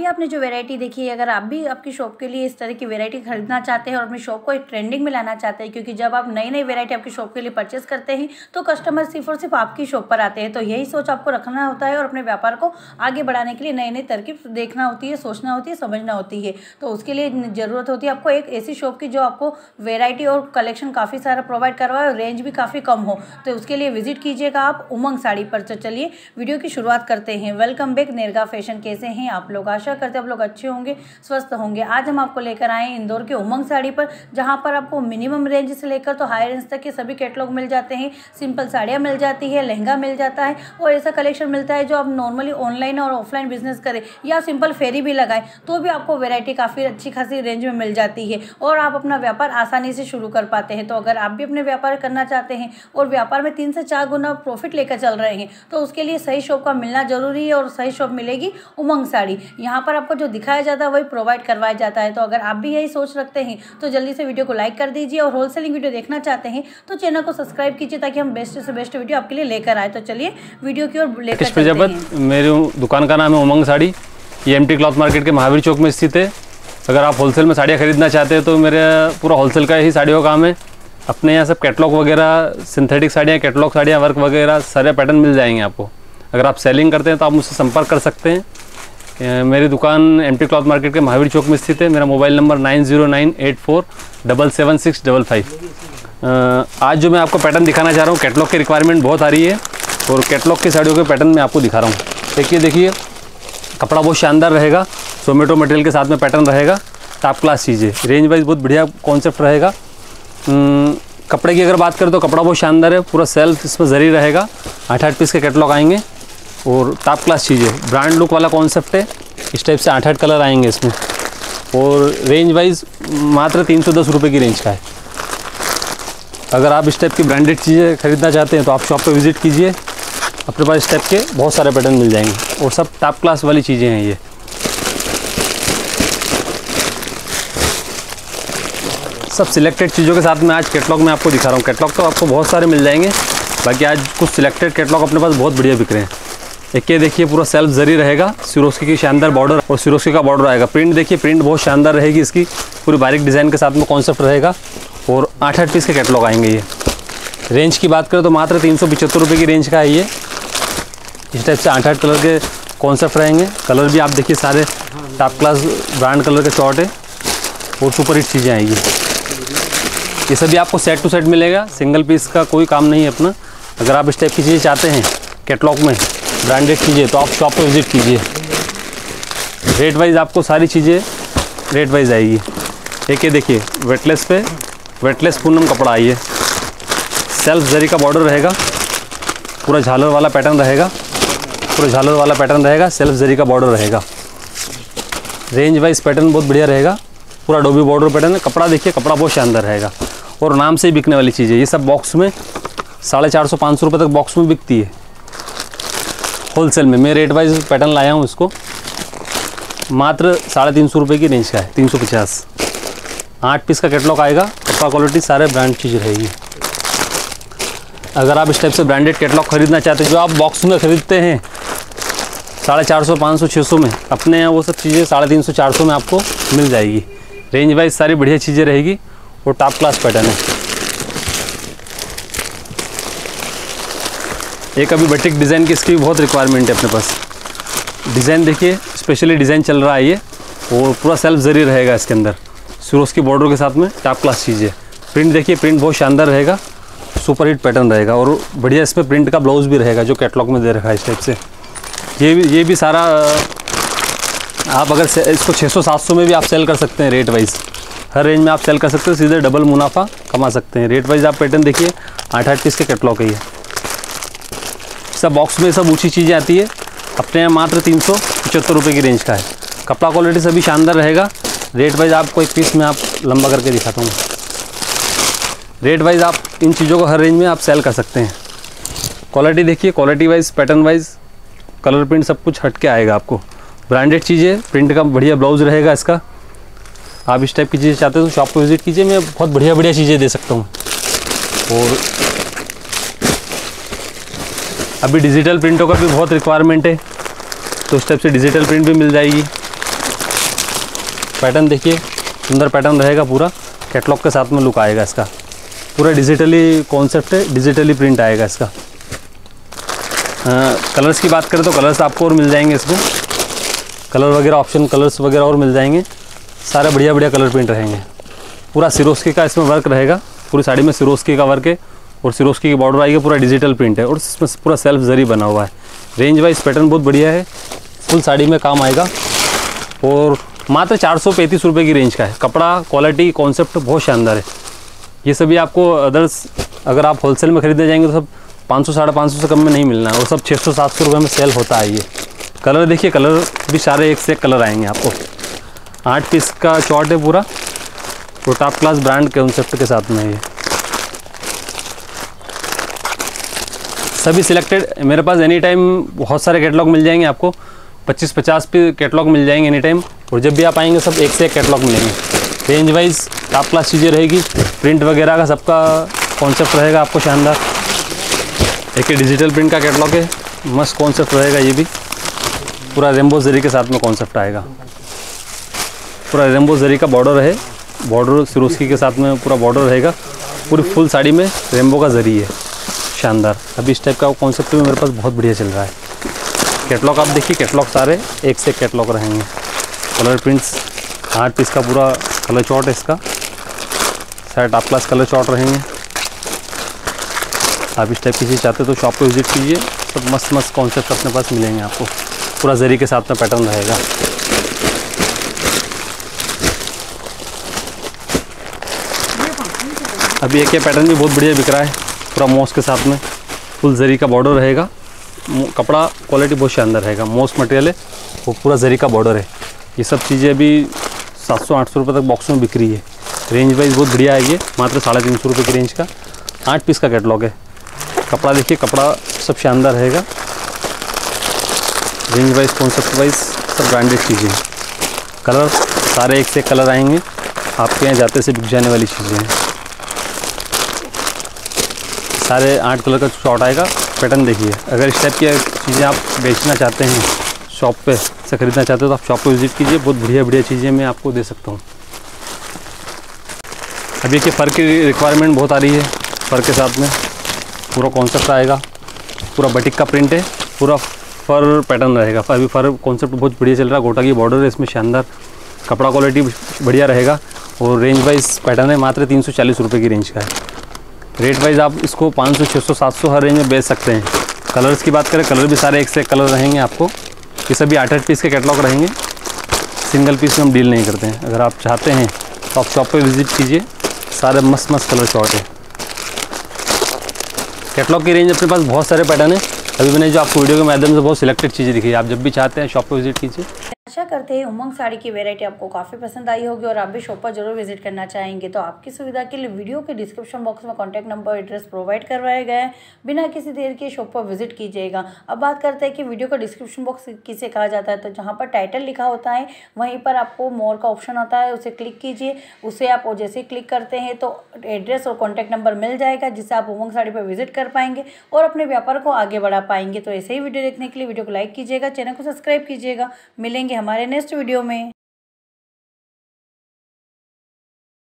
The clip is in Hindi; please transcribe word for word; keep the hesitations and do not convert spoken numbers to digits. अभी आपने जो वैरायटी देखी है, अगर आप भी आपकी शॉप के लिए इस तरह की वैरायटी खरीदना चाहते हैं और अपनी शॉप को एक ट्रेंडिंग में लाना चाहते हैं, क्योंकि जब आप नई नई वैरायटी आपकी शॉप के लिए परचेस करते हैं तो कस्टमर सिर्फ और सिर्फ आपकी शॉप पर आते हैं, तो यही सोच आपको रखना होता है और अपने व्यापार को आगे बढ़ाने के लिए नई नई तरकीब देखना होती है, सोचना होती है, समझना होती है। तो उसके लिए ज़रूरत होती है आपको एक ऐसी शॉप की जो आपको वैरायटी और कलेक्शन काफ़ी सारा प्रोवाइड करवाए और रेंज भी काफ़ी कम हो। तो उसके लिए विजिट कीजिएगा आप उमंग साड़ी पर। तो चलिए वीडियो की शुरुआत करते हैं। Welcome back Narga fashion. कैसे हैं आप लोग? आशा करते हैं आप लोग अच्छे होंगे, स्वस्थ होंगे। आज हम आपको लेकर आए हैं इंदौर के उमंग साड़ी पर, जहां पर आपको मिनिमम रेंज से लेकर तो हाई रेंज तक के सभी कैटलॉग मिल जाते हैं। सिंपल साड़ियाँ मिल जाती है, लहंगा मिल जाता है और ऐसा कलेक्शन मिलता है जो आप नॉर्मली ऑनलाइन और ऑफलाइन बिजनेस करें या सिंपल फेरी भी लगाएं तो भी आपको वेरायटी काफ़ी अच्छी खासी रेंज में मिल जाती है और आप अपना व्यापार आसानी से शुरू कर पाते हैं। तो अगर आप भी अपने व्यापार करना चाहते हैं और व्यापार में तीन से चार गुना प्रॉफिट लेकर चल रहे हैं तो उसके लिए सही शॉप का मिलना जरूरी है और सही शॉप मिलेगी उमंग साड़ी। यहाँ पर आपको जो दिखाया जाता है वही प्रोवाइड करवाया जाता है। तो अगर आप भी यही सोच रखते हैं तो जल्दी से वीडियो को लाइक कर दीजिए और होलसेलिंग वीडियो देखना चाहते हैं तो चैनल को सब्सक्राइब कीजिए ताकि हम बेस्ट से बेस्ट वीडियो आपके लिए लेकर आए। तो चलिए वीडियो की ओर लेकर चलते हैं। मेरी दुकान का नाम है उमंग साड़ी, ये एम टी क्लॉथ मार्केट के महावीर चौक में स्थित है। अगर आप होलसेल में साड़ियाँ खरीदना चाहते हैं तो मेरा पूरा होलसेल का ही साड़ियों का काम है। अपने यहाँ सब कैटलॉग वगैरह, सिंथेटिक साड़ियाँ, कैटलॉग साड़ियाँ, वर्क वगैरह सारे पैटर्न मिल जाएंगे आपको। अगर आप सेलिंग करते हैं तो आप मुझसे संपर्क कर सकते हैं। मेरी दुकान एम टी क्लॉथ मार्केट के महावीर चौक में स्थित है। मेरा mobile number nine zero nine eight four double seven six double five. आज जो मैं आपको पैटर्न दिखाना चाह रहा हूँ, कैटलॉग की रिक्वायरमेंट बहुत आ रही है और कैटलॉग की साड़ियों के पैटर्न मैं आपको दिखा रहा हूँ। देखिए देखिए कपड़ा बहुत शानदार रहेगा, जोमेटो मटेरियल के साथ में पैटर्न रहेगा, टॉप क्लास चीज़ें, रेंज वाइज बहुत बढ़िया कॉन्सेप्ट रहेगा। कपड़े की अगर बात करें तो कपड़ा बहुत शानदार है, पूरा सेल्फ इसमें जरी रहेगा, आठ आठ पीस के कैटलॉग आएंगे और टॉप क्लास चीज़ें, ब्रांड लुक वाला कॉन्सेप्ट है। इस टाइप से आठ आठ कलर आएंगे इसमें और रेंज वाइज मात्र तीन सौ दस रुपये की रेंज का है। अगर आप इस टाइप की ब्रांडेड चीज़ें खरीदना चाहते हैं तो आप शॉप पर विज़िट कीजिए, अपने पास इस टाइप के बहुत सारे पैटर्न मिल जाएंगे और सब टॉप क्लास वाली चीज़ें हैं। ये सब सिलेक्टेड चीज़ों के साथ में आज कैटलॉग में आपको दिखा रहा हूँ। कैटलॉग तो आपको बहुत सारे मिल जाएंगे, बाकी आज कुछ सिलेक्टेड कैटलॉग अपने पास बहुत बढ़िया बिक रहे हैं। एक ये देखिए पूरा सेल्फ जरी रहेगा, सिरोस्की की शानदार बॉर्डर और सिरोस्की का बॉर्डर आएगा। प्रिंट देखिए, प्रिंट बहुत शानदार रहेगी इसकी, पूरी बारीक डिज़ाइन के साथ में कॉन्सेप्ट रहेगा और आठ आठ पीस के कैटलॉग आएंगे। ये रेंज की बात करें तो मात्र तीन सौ पचहत्तर रुपये की रेंज का है ये। इस टाइप से आठ आठ कलर के कॉन्सेप्ट रहेंगे, कलर भी आप देखिए सारे टॉप क्लास ब्रांड कलर के शॉर्ट है और सुपर हिट चीज़ें आएगी। ये सभी आपको सेट टू सेट मिलेगा, सिंगल पीस का कोई काम नहीं है अपना। अगर आप इस टाइप की चीज़ें चाहते हैं कैटलॉग में ब्रांडेड चीज़ें तो आप शॉप पर विजिट कीजिए। रेट वाइज आपको सारी चीज़ें रेट वाइज आएगी। एक ये देखिए वेटलेस पे वेटलेस पूनम कपड़ा आइए, सेल्फ जरी का बॉर्डर रहेगा, पूरा झालर वाला पैटर्न रहेगा, पूरा झालर वाला पैटर्न रहेगा, सेल्फ जरी का बॉर्डर रहेगा। रेंज वाइज पैटर्न बहुत बढ़िया रहेगा, पूरा डोबी बॉर्डर पैटर्न है। कपड़ा देखिए, कपड़ा बहुत शानदार रहेगा और नाम से ही बिकने वाली चीज़ है। ये सब बॉक्स में साढ़े चार सौ पाँच सौ रुपये तक बॉक्स में बिकती है होलसेल में। मैं रेट वाइज पैटर्न लाया हूँ इसको, मात्र साढ़े तीन सौ रुपये की रेंज का है, तीन सौ पचास। आठ पीस का कैटलॉग आएगा, कपड़ा क्वालिटी सारे ब्रांड चीज़ रहेगी। अगर आप इस टाइप से ब्रांडेड कैटलॉग खरीदना चाहते हैं जो आप बॉक्स में खरीदते हैं साढ़े चार सौ पाँच सौ छः सौ में, अपने यहाँ वो सब चीज़ें साढ़े तीन सौ चार सौ में आपको मिल जाएगी। रेंज वाइज सारी बढ़िया चीज़ें रहेगी और टॉप क्लास पैटर्न है। एक अभी बटिक डिज़ाइन की इसकी बहुत रिक्वायरमेंट है अपने पास। डिज़ाइन देखिए, स्पेशली डिज़ाइन चल रहा है ये और पूरा सेल्फ जरी रहेगा इसके अंदर, सिरोस की बॉर्डर के साथ में टॉप क्लास चीज़ें। प्रिंट देखिए, प्रिंट बहुत शानदार रहेगा, सुपर हिट पैटर्न रहेगा और बढ़िया इसमें प्रिंट का ब्लाउज भी रहेगा जो कैटलॉग में दे रखा है इस टाइप से। ये भी ये भी सारा आप अगर इसको छः सौ सात सौ में भी आप सेल कर सकते हैं। रेट वाइज हर रेंज में आप सेल कर सकते हो, सीधे डबल मुनाफा कमा सकते हैं। रेट वाइज आप पैटर्न देखिए, आठ आठ पीस के कैटलॉग है ये। सब बॉक्स में सब ऊँची चीज़ें आती है, अपने यहाँ मात्र तीन सौ पचहत्तर रुपये की रेंज का है। कपड़ा क्वालिटी सभी शानदार रहेगा। रेट वाइज आपको एक पीस में आप लंबा करके दिखाता हूँ। रेट वाइज आप इन चीज़ों को हर रेंज में आप सेल कर सकते हैं। क्वालिटी देखिए, quality wise pattern wise colour print सब कुछ हट के आएगा आपको। ब्रांडेड चीज़ें, प्रिंट का बढ़िया ब्लाउज रहेगा इसका। आप इस टाइप की चीज़ें चाहते हो तो शॉप पर विजिट कीजिए, मैं बहुत बढ़िया बढ़िया चीज़ें दे सकता हूँ। और अभी डिजिटल प्रिंटों का भी बहुत रिक्वायरमेंट है तो उस टाइप से डिजिटल प्रिंट भी मिल जाएगी। पैटर्न देखिए, सुंदर पैटर्न रहेगा, पूरा कैटलॉग के साथ में लुक आएगा इसका, पूरा डिजिटली कॉन्सेप्ट है, डिजिटली प्रिंट आएगा इसका। आ, कलर्स की बात करें तो कलर्स आपको और मिल जाएंगे इसमें, कलर वगैरह ऑप्शन कलर्स वगैरह और मिल जाएंगे, सारे बढ़िया बढ़िया कलर प्रिंट रहेंगे। पूरा सिरोस्की का इसमें वर्क रहेगा, पूरी साड़ी में सिरोस्की का वर्क है और सिरोस्की की बॉर्डर आएगी, पूरा डिजिटल प्रिंट है और इसमें पूरा सेल्फ जरी बना हुआ है। रेंज वाइज पैटर्न बहुत बढ़िया है, फुल साड़ी में काम आएगा और मात्र चार सौ पैंतीस रुपये की रेंज का है। कपड़ा क्वालिटी कॉन्सेप्ट बहुत शानदार है। ये सभी आपको अदर्स अगर आप होलसेल में खरीदने जाएंगे तो सब पाँच सौ साढ़े पाँच सौ से कम में नहीं मिलना है, और सब छः सौ सात सौ रुपये में सेल होता है। ये कलर देखिए, कलर भी सारे एक से एक कलर आएंगे आपको। आठ पीस का शॉर्ट है पूरा, और टॉप क्लास ब्रांड के कॉन्सेप्ट के साथ में ये सभी सिलेक्टेड। मेरे पास एनी टाइम बहुत सारे कैटलॉग मिल जाएंगे आपको, पच्चीस पचास पे कैटलॉग मिल जाएंगे एनी टाइम, और जब भी आप आएंगे सब एक से एक कैटलॉग मिलेंगे। रेंज वाइज टॉप क्लास चीज़ें रहेगी, प्रिंट वगैरह का सबका कॉन्सेप्ट रहेगा आपको शानदार। एक डिजिटल प्रिंट का कैटलॉग है, मस्त कॉन्सेप्ट रहेगा ये भी, पूरा रेम्बो जरी के साथ में कॉन्सेप्ट आएगा। पूरा रेम्बो जरी का बॉर्डर है, बॉर्डर सिरोस्की के साथ में पूरा बॉर्डर रहेगा, पूरी फुल साड़ी में रेम्बो का जरी है, शानदार। अभी इस टाइप का कॉन्सेप्ट भी मेरे पास बहुत बढ़िया चल रहा है। कैटलॉग आप देखिए, कैटलॉग सारे एक से एक कैटलॉग रहेंगे, कलर प्रिंट्स। आठ पीस का पूरा कलर चॉट है इसका, सारे टॉप क्लास कलर चॉट रहेंगे। आप इस टाइप की चीज़ चाहते तो शॉप पे विजिट कीजिए, सब मस्त मस्त कॉन्सेप्ट अपने पास मिलेंगे आपको। पूरा जरी के साथ में पैटर्न रहेगा। अभी एक ये पैटर्न भी बहुत बढ़िया बिक रहा है, पूरा मॉस के साथ में फुल जरी का बॉर्डर रहेगा, कपड़ा क्वालिटी बहुत शानदार रहेगा, मॉस मटेरियल है और पूरा जरी का बॉर्डर है। ये सब चीज़ें अभी सात सौ आठ सौ रुपये तक बॉक्स में बिक रही है। रेंज वाइज बहुत बढ़िया है, ये मात्र साढ़े तीन सौ रुपये की रेंज का आठ पीस का कैटलॉग है। कपड़ा देखिए, कपड़ा सब शानदार रहेगा। रेंज वाइज कॉन्सेप्ट वाइज सब ब्रांडेड चीज़ें, कलर सारे एक से कलर आएंगे, आपके यहाँ जाते से बिक जाने वाली चीज़ें हैं। सारे आठ कलर का शॉट आएगा। पैटर्न देखिए, अगर इस टाइप की चीज़ें आप बेचना चाहते हैं, शॉप पे से खरीदना चाहते हो तो आप शॉप पे विजिट कीजिए, बहुत बढ़िया बढ़िया चीज़ें मैं आपको दे सकता हूँ। अभी देखिए फ़र की रिक्वायरमेंट बहुत आ रही है, फ़र के साथ में पूरा कॉन्सेप्ट आएगा, पूरा बटिक का प्रिंट है, पूरा फ़र पैटर्न रहेगा। अभी फ़र कॉन्सेप्ट बहुत बढ़िया चल रहा है, गोटा की बॉर्डर है इसमें, शानदार कपड़ा क्वालिटी बढ़िया रहेगा और रेंज वाइज पैटर्न है। मात्र तीन सौ चालीस रुपये की रेंज का है। रेट वाइज आप इसको पाँच सौ, छह सौ, सात सौ हर रेंज में बेच सकते हैं। कलर्स की बात करें, कलर भी सारे एक से एक कलर रहेंगे आपको। ये सभी आठ आठ पीस के कैटलॉग रहेंगे, सिंगल पीस में हम डील नहीं करते हैं। अगर आप चाहते हैं तो आप शॉप पर विजिट कीजिए, सारे मस्त मस्त कलर शॉट है। कैटलॉग की रेंज अपने पास बहुत सारे पैटर्न है। अभी मैंने जो आपको वीडियो के माध्यम से बहुत सिलेक्टेड चीज़ें दिखी, आप जब भी चाहते हैं शॉप पर विजिट कीजिए। आशा करते हैं उमंग साड़ी की वैरायटी आपको काफ़ी पसंद आई होगी और आप भी शॉप पर जरूर विजिट करना चाहेंगे। तो आपकी सुविधा के लिए वीडियो के डिस्क्रिप्शन बॉक्स में कॉन्टैक्ट नंबर एड्रेस प्रोवाइड करवाया गया है। बिना किसी देर के शॉप पर विजिट कीजिएगा। अब बात करते हैं कि वीडियो का डिस्क्रिप्शन बॉक्स किसे कहा जाता है। तो जहाँ पर टाइटल लिखा होता है वहीं पर आपको मोर का ऑप्शन होता है, उसे क्लिक कीजिए। उसे आप जैसे क्लिक करते हैं तो एड्रेस और कॉन्टैक्ट नंबर मिल जाएगा, जिससे आप उमंग साड़ी पर विजिट कर पाएंगे और अपने व्यापार को आगे बढ़ा पाएंगे। तो ऐसे ही वीडियो देखने के लिए वीडियो को लाइक कीजिएगा, चैनल को सब्सक्राइब कीजिएगा। मिलेंगे हमारे नेक्स्ट वीडियो में।